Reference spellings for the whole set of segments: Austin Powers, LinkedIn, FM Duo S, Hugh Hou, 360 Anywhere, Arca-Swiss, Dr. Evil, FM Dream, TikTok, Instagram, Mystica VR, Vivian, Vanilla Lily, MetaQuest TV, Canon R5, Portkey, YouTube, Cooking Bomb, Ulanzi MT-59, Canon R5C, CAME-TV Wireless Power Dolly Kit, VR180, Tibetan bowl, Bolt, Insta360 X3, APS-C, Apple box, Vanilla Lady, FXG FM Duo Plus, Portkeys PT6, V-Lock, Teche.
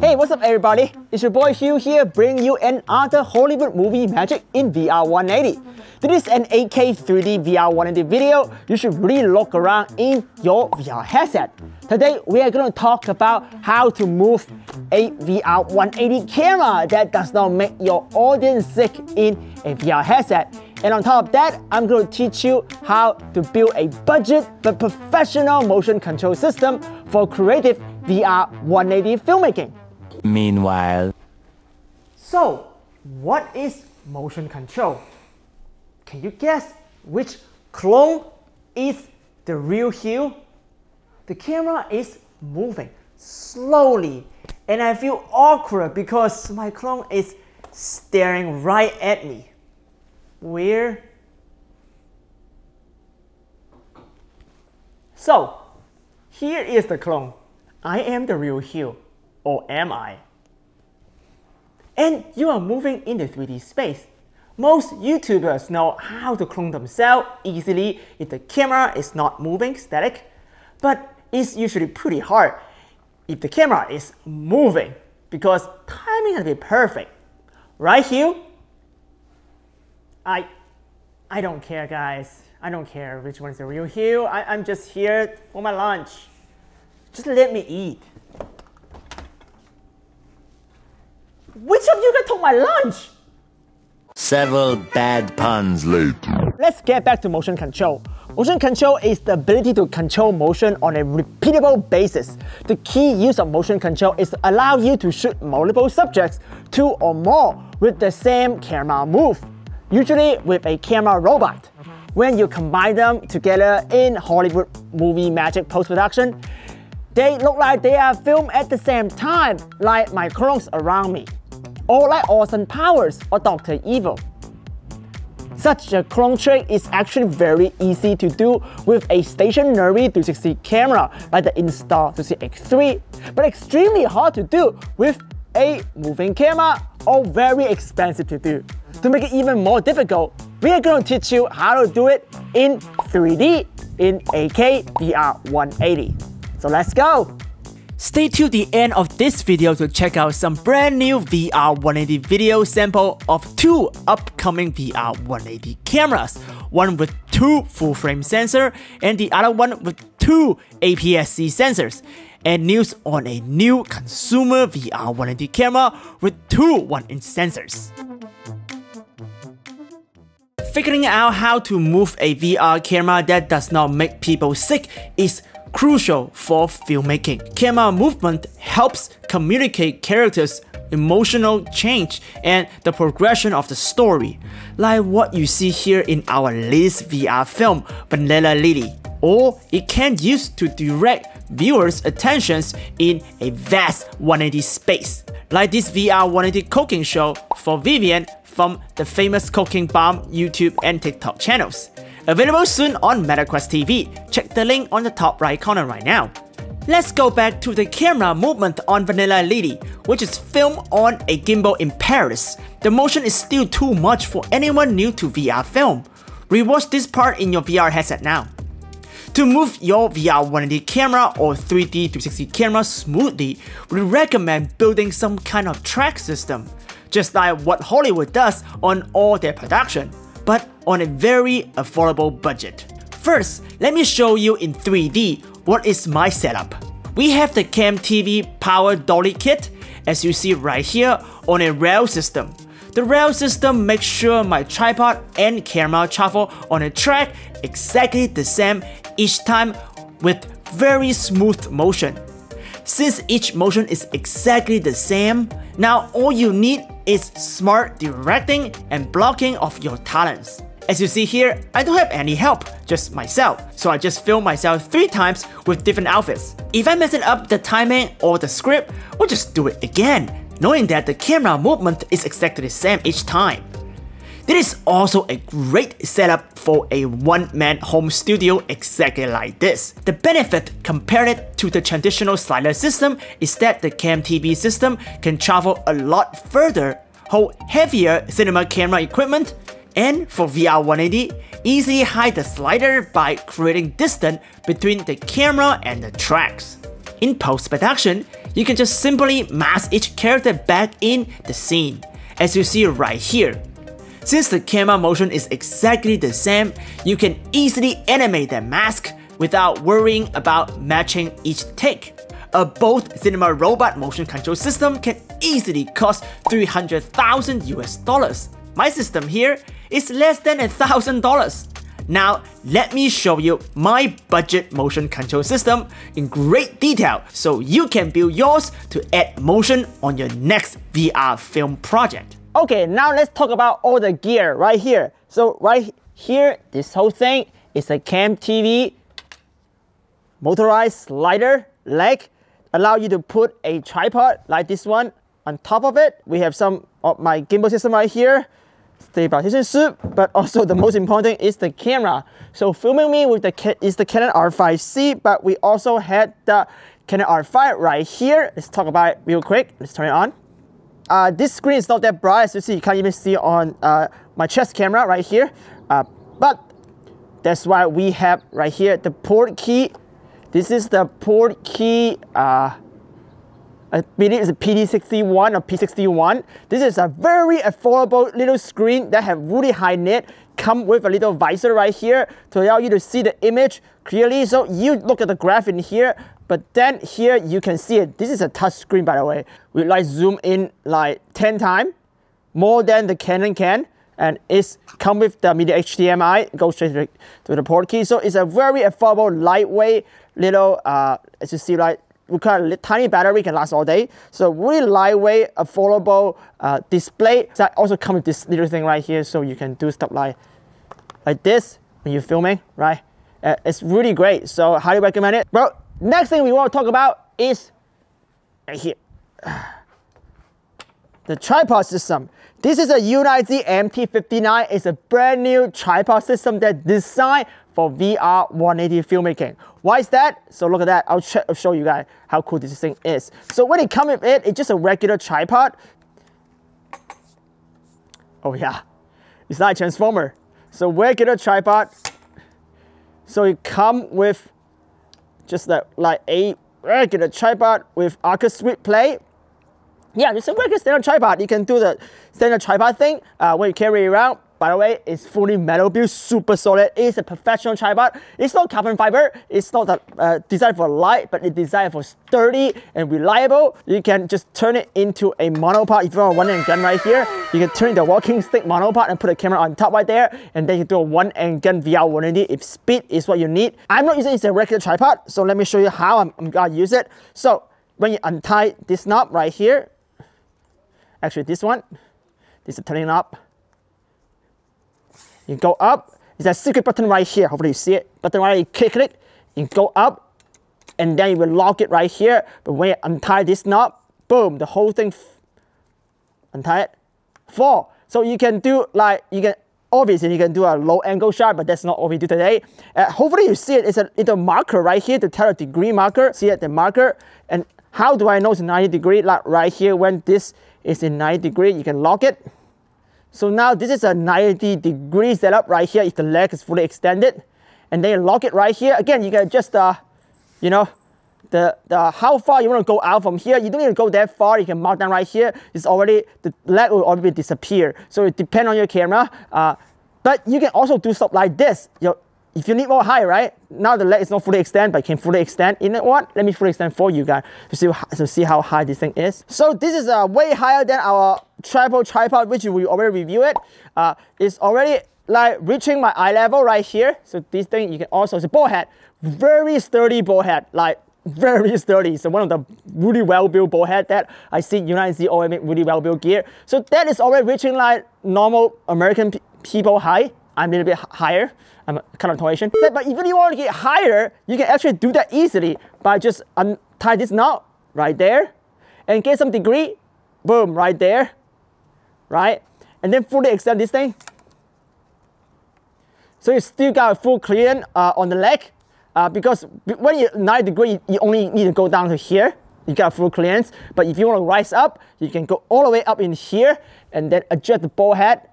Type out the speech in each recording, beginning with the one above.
Hey, what's up everybody? It's your boy Hugh here, bringing you another Hollywood movie magic in VR 180. This is an 8K 3D VR 180 video. You should really look around in your VR headset. Today, we are going to talk about how to move a VR 180 camera that does not make your audience sick in a VR headset. And on top of that, I'm going to teach you how to build a budget but professional motion control system for creative VR 180 filmmaking. Meanwhile. So, what is motion control? Can you guess which clone is the real Hugh? The camera is moving slowly, and I feel awkward because my clone is staring right at me. Weird. So, here is the clone. I am the real Hugh. Or am I? And you are moving in the 3D space. Most YouTubers know how to clone themselves easily if the camera is not moving static, but it's usually pretty hard if the camera is moving because timing has to be perfect. Right, Hugh? I don't care, guys. I don't care which one's the real Hugh. I'm just here for my lunch. Just let me eat. Which of you guys took my lunch? Several bad puns later. Let's get back to motion control. Motion control is the ability to control motion on a repeatable basis. The key use of motion control is to allow you to shoot multiple subjects, two or more, with the same camera move, usually with a camera robot. When you combine them together in Hollywood movie magic post-production, they look like they are filmed at the same time, like my clones around me, or like Austin Powers or Dr. Evil. Such a clone trick is actually very easy to do with a stationary 360 camera like the Insta360 X3, but extremely hard to do with a moving camera, or very expensive to do. To make it even more difficult, we are going to teach you how to do it in 3D in 8K VR 180. So let's go! Stay till the end of this video to check out some brand new VR 180 video sample of two upcoming VR 180 cameras, one with two full-frame sensors and the other one with two APS-C sensors, and news on a new consumer VR 180 camera with two 1-inch sensors. Figuring out how to move a VR camera that does not make people sick is crucial for filmmaking. Camera movement helps communicate characters' emotional change and the progression of the story, like what you see here in our latest VR film, Vanilla Lily. Or it can be used to direct viewers' attentions in a vast 180 space, like this VR 180 cooking show for Vivian from the famous Cooking Bomb YouTube and TikTok channels. Available soon on MetaQuest TV. Check the link on the top right corner right now. Let's go back to the camera movement on Vanilla Lady, which is filmed on a gimbal in Paris. The motion is still too much for anyone new to VR film. Rewatch this part in your VR headset now. To move your VR 180 camera or 3D 360 camera smoothly, we recommend building some kind of track system, just like what Hollywood does on all their production, but on a very affordable budget. First, let me show you in 3D what is my setup. We have the CAME-TV Power Dolly Kit, as you see right here, on a rail system. The rail system makes sure my tripod and camera travel on a track exactly the same each time with very smooth motion. Since each motion is exactly the same, now all you need is smart directing and blocking of your talents. As you see here, I don't have any help, just myself, so I just film myself 3 times with different outfits. If I mess it up the timing or the script, we'll just do it again, knowing that the camera movement is exactly the same each time. This is also a great setup for a one-man home studio exactly like this. The benefit compared to the traditional slider system is that the CAM-TV system can travel a lot further, hold heavier cinema camera equipment, and for VR 180, easily hide the slider by creating distance between the camera and the tracks. In post-production, you can just simply mask each character back in the scene, as you see right here. Since the camera motion is exactly the same, you can easily animate the mask without worrying about matching each take. A Bolt Cinema Robot motion control system can easily cost $300,000. My system here is less than $1,000. Now, let me show you my budget motion control system in great detail so you can build yours to add motion on your next VR film project. Okay, now let's talk about all the gear right here. So right here, this whole thing is a CAM-TV motorized slider leg, allow you to put a tripod like this one on top of it. We have some of my gimbal system right here, stabilization suit, but also the most important is the camera. So filming me with the Canon R5C, but we also had the Canon R5 right here. Let's talk about it real quick. Let's turn it on. This screen is not that bright, as you see, you can't even see on my chest camera right here. But that's why we have right here the Portkey. This is the Portkey, I believe it's a PT61 or P61. This is a very affordable little screen that have really high net. Come with a little visor right here to allow you to see the image clearly. So you look at the graph in here, but then here you can see it. This is a touch screen, by the way. We like zoom in like 10 times, more than the Canon can. And it's come with the media HDMI, goes straight to the Portkey. So it's a very affordable, lightweight little, as you see, like, we got a tiny battery, can last all day. So really lightweight, affordable display. So I also come with this little thing right here, so you can do stuff like this when you're filming, right? It's really great, so highly recommend it. Well, next thing we want to talk about is right here. The tripod system. This is a Ulanzi MT-59. It's a brand new tripod system that's designed for VR 180 filmmaking. Why is that? So look at that. I'll show you guys how cool this thing is. So when it comes with it, it's just a regular tripod. Oh yeah, it's not a transformer. So regular tripod. So it comes with just like a regular tripod with Arca-Swiss plate. Yeah, it's a regular standard tripod. You can do the standard tripod thing when you carry it around. By the way, it's fully metal built, super solid. It's a professional tripod. It's not carbon fiber. It's not designed for light, but it's designed for sturdy and reliable. You can just turn it into a monopod. If you want a one and gun right here, you can turn the walking stick monopod and put a camera on top right there, and then you do a one and gun VR 180 if speed is what you need. I'm not using it as a regular tripod, so let me show you how I'm gonna use it. So when you untie this knob right here, actually this one, this is turning up. You go up, it's a secret button right here, hopefully you see it. Button right here, you click it, you go up, and then you will lock it right here. But when you untie this knob, boom, the whole thing, untie it, fall. So you can do like, you can, obviously you can do a low angle shot, but that's not what we do today. Hopefully you see it, it's a little marker right here to tell a degree marker, see it, the marker. And how do I know it's 90 degree? Like right here, when this is in 90 degree, you can lock it. So now this is a 90 degree setup right here if the leg is fully extended. And then you lock it right here. Again, you can adjust the, you know, how far you want to go out from here. You don't need to go that far. You can mark down right here. It's already, the leg will already disappear. So it depends on your camera. But you can also do stuff like this. If you need more height, right? Now the leg is not fully extended, but it can fully extend. You know what? Let me fully extend for you guys to see how high this thing is. So this is way higher than our tripod, which we already reviewed it. It's already like reaching my eye level right here. So this thing you can also, it's a ball head, very sturdy ball head, like very sturdy. So one of the really well-built ball head that I see Ulanzi always make really well-built gear. So that is already reaching like normal American people height. I'm a little bit higher. I'm kind of Croatian. But even if you want to get higher, you can actually do that easily by just untie this knot right there and get some degree, boom, right there, right? And then fully extend this thing. So you still got a full clearance on the leg because when you're 90 degree, you only need to go down to here. You got full clearance, but if you want to rise up, you can go all the way up in here and then adjust the ball head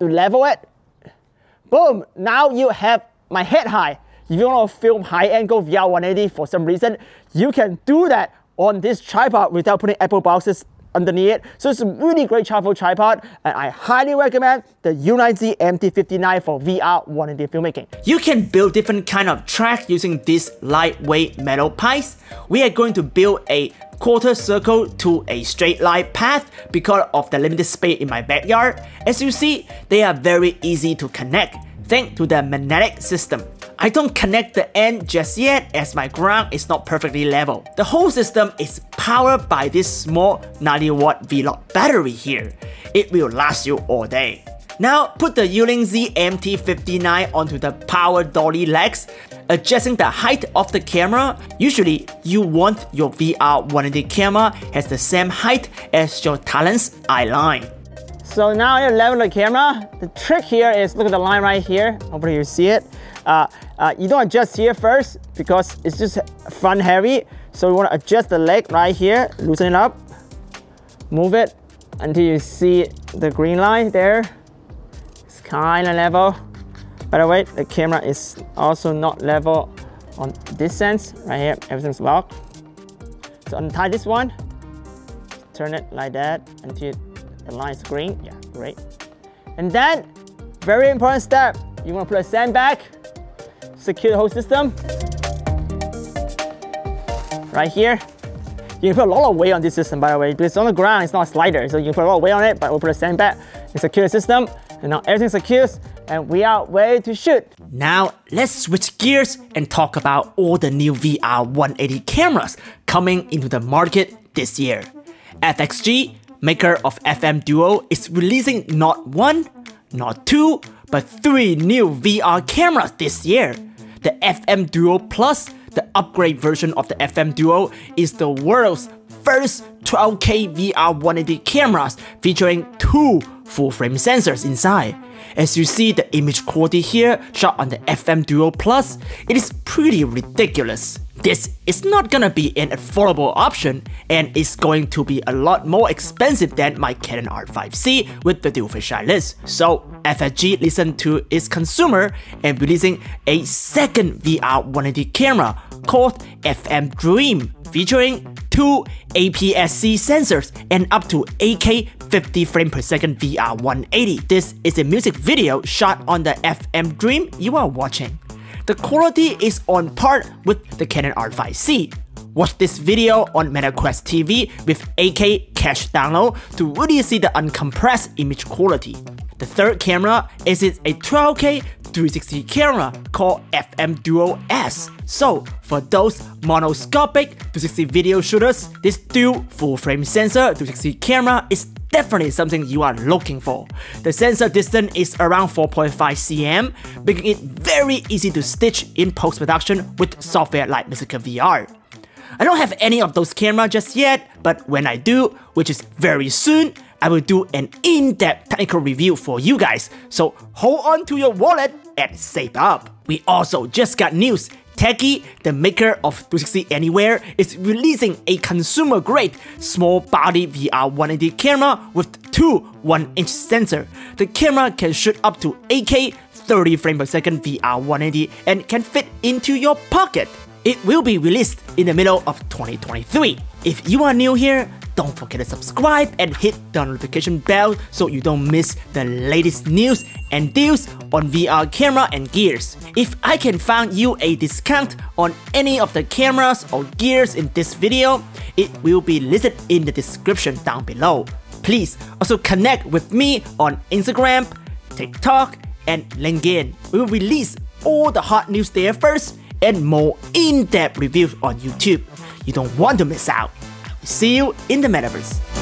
to level it. Boom, now you have my head high. If you want to film high angle VR 180 for some reason, you can do that on this tripod without putting Apple boxes underneath it. So it's a really great travel tripod, and I highly recommend the Ulanzi MT-59 for VR 180 filmmaking. You can build different kind of tracks using these lightweight metal pipes. We are going to build a quarter circle to a straight line path because of the limited space in my backyard. As you see, they are very easy to connect thanks to the magnetic system. I don't connect the end just yet as my ground is not perfectly level. The whole system is powered by this small 90-watt V-Lock battery here. It will last you all day. Now put the Ulanzi MT-59 onto the power dolly legs, adjusting the height of the camera. Usually you want your VR 180 camera has the same height as your talent's eye line. So now you level the camera. The trick here is, look at the line right here. Hopefully you see it. You don't adjust here first because it's just front heavy. So you want to adjust the leg right here, loosen it up, move it until you see the green line there. It's kind of level. By the way, the camera is also not level on this sense. Right here, everything's locked. So untie this one, turn it like that until the line is green. Yeah, great. And then, very important step, you want to put a sand back, secure the whole system. Right here. You can put a lot of weight on this system, by the way, because on the ground it's not a slider, so you can put a lot of weight on it, but we'll put a sand back and secure the system. And now everything's secure, and we are ready to shoot. Now, let's switch gears and talk about all the new VR 180 cameras coming into the market this year. FXG, maker of FM Duo, is releasing not one, not two, but three new VR cameras this year. The FM Duo Plus, the upgrade version of the FM Duo, is the world's first 12K VR 180 cameras featuring two full-frame sensors inside. As you see the image quality here shot on the FM Duo Plus, it is pretty ridiculous. This is not gonna be an affordable option, and it's going to be a lot more expensive than my Canon R5C with the dual fisheye lens. So FXG listened to its consumer and releasing a second VR 180 camera called FM Dream, featuring two APS-C sensors and up to 8K 50 frames per second VR 180. This is a music video shot on the FM Dream you are watching. The quality is on par with the Canon R5C. Watch this video on MetaQuest TV with 8K cache download to really see the uncompressed image quality. The third camera is a 12K 360 camera called FM Duo S. So for those monoscopic 360 video shooters, this dual full-frame sensor 360 camera is definitely something you are looking for. The sensor distance is around 4.5 cm, making it very easy to stitch in post-production with software like Mystica VR. I don't have any of those cameras just yet, but when I do, which is very soon, I will do an in-depth technical review for you guys, so hold on to your wallet and save up. We also just got news. Techie, the maker of 360 Anywhere, is releasing a consumer-grade small-body VR 180 camera with two 1-inch sensors. The camera can shoot up to 8K 30 frames per second VR 180 and can fit into your pocket. It will be released in the middle of 2023. If you are new here, don't forget to subscribe and hit the notification bell so you don't miss the latest news and deals on VR camera and gears. If I can find you a discount on any of the cameras or gears in this video, it will be listed in the description down below. Please also connect with me on Instagram, TikTok, and LinkedIn. We will release all the hot news there first and more in-depth reviews on YouTube. You don't want to miss out. See you in the metaverse.